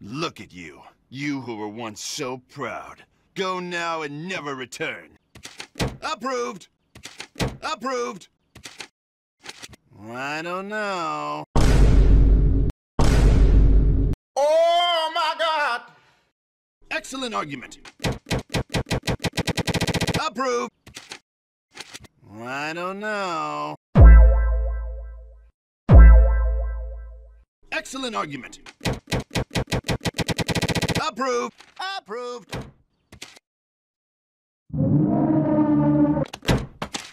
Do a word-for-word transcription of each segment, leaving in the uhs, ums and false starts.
Look at you. You who were once so proud. Go now and never return. Approved! Approved! I don't know. Oh my God! Excellent argument. Approved! I don't know. Excellent argument. Approved! Approved!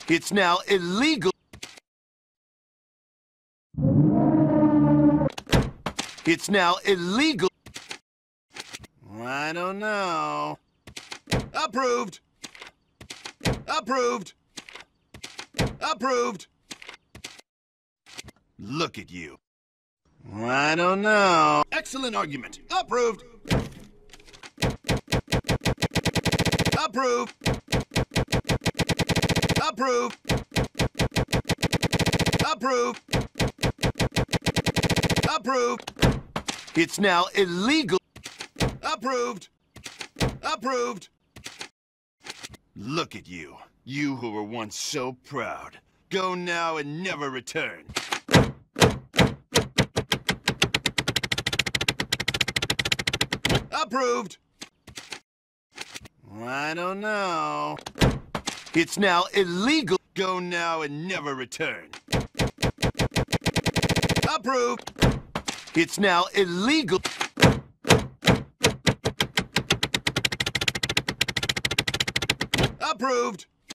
It's now illegal. It's now illegal. I don't know. Approved! Approved! Approved! Look at you. I don't know. Excellent argument. Approved! Approved! Approved! Approved! Approved! It's now illegal. Approved! Approved! Look at you. You who were once so proud. Go now and never return. Approved! I don't know. It's now illegal. Go now and never return. Approved! It's now illegal. Approved!